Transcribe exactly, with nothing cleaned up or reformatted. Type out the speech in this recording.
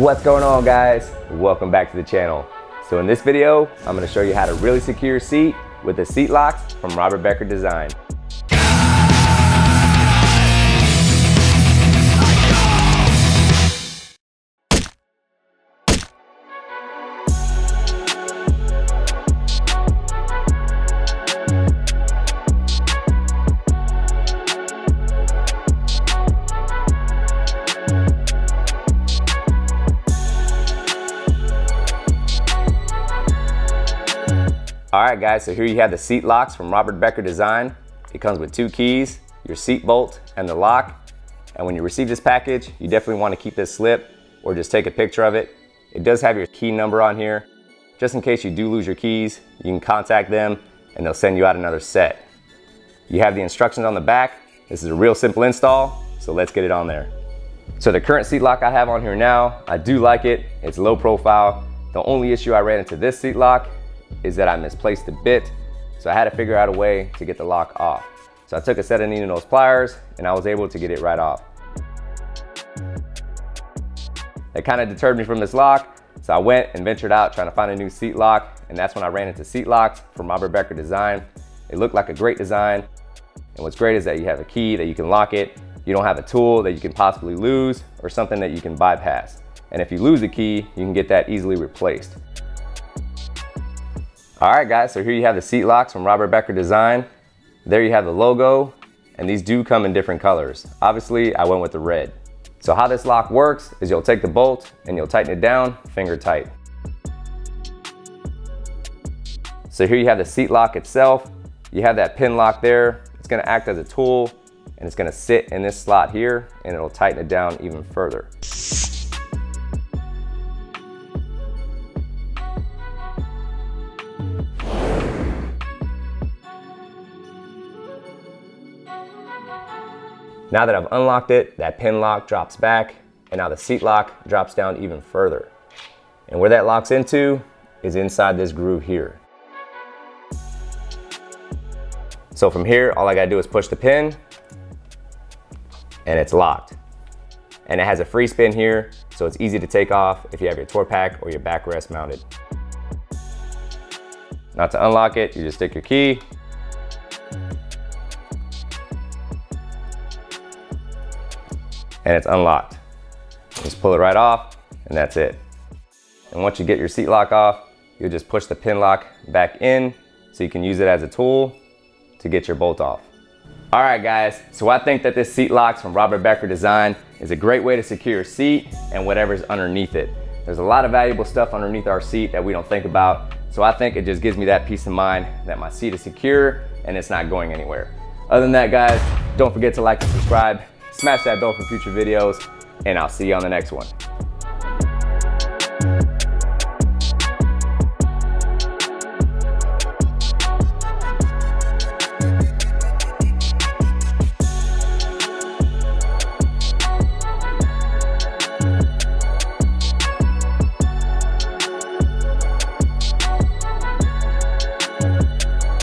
What's going on, guys? Welcome back to the channel. So in this video, I'm going to show you how to really secure your seat with the seat locks from Robert Becker Design. All right, guys, so here you have the seat locks from Robert Becker Design. It comes with two keys, your seat bolt and the lock. And when you receive this package, you definitely want to keep this slip or just take a picture of it. It does have your key number on here. Just in case you do lose your keys, you can contact them and they'll send you out another set. You have the instructions on the back. This is a real simple install, so let's get it on there. So the current seat lock I have on here now, I do like it. It's low profile. The only issue I ran into this seat lock is that I misplaced the bit, so I had to figure out a way to get the lock off. So I took a set of needle nose pliers and I was able to get it right off. That kind of deterred me from this lock, so I went and ventured out trying to find a new seat lock, and that's when I ran into seat locks from Robert Becker Design. It looked like a great design, and what's great is that you have a key that you can lock it, you don't have a tool that you can possibly lose or something that you can bypass. And if you lose the key, you can get that easily replaced. All right, guys, so here you have the seat locks from Robert Becker Design. There you have the logo, and these do come in different colors. Obviously, I went with the red. So how this lock works is you'll take the bolt and you'll tighten it down, finger tight. So here you have the seat lock itself. You have that pin lock there. It's gonna act as a tool, and it's gonna sit in this slot here, and it'll tighten it down even further. Now that I've unlocked it, that pin lock drops back, and now the seat lock drops down even further. And where that locks into is inside this groove here. So from here, all I gotta do is push the pin, and it's locked. And it has a free spin here, so it's easy to take off if you have your Tour-Pak or your backrest mounted. Now to unlock it, you just stick your key, and it's unlocked. Just pull it right off, and that's it. And once you get your seat lock off, you'll just push the pin lock back in so you can use it as a tool to get your bolt off. All right, guys, so I think that this seat locks from Robert Becker Design is a great way to secure your seat and whatever's underneath it. There's a lot of valuable stuff underneath our seat that we don't think about, so I think it just gives me that peace of mind that my seat is secure and it's not going anywhere. Other than that, guys, don't forget to like and subscribe. Smash that bell for future videos, and I'll see you on the next one.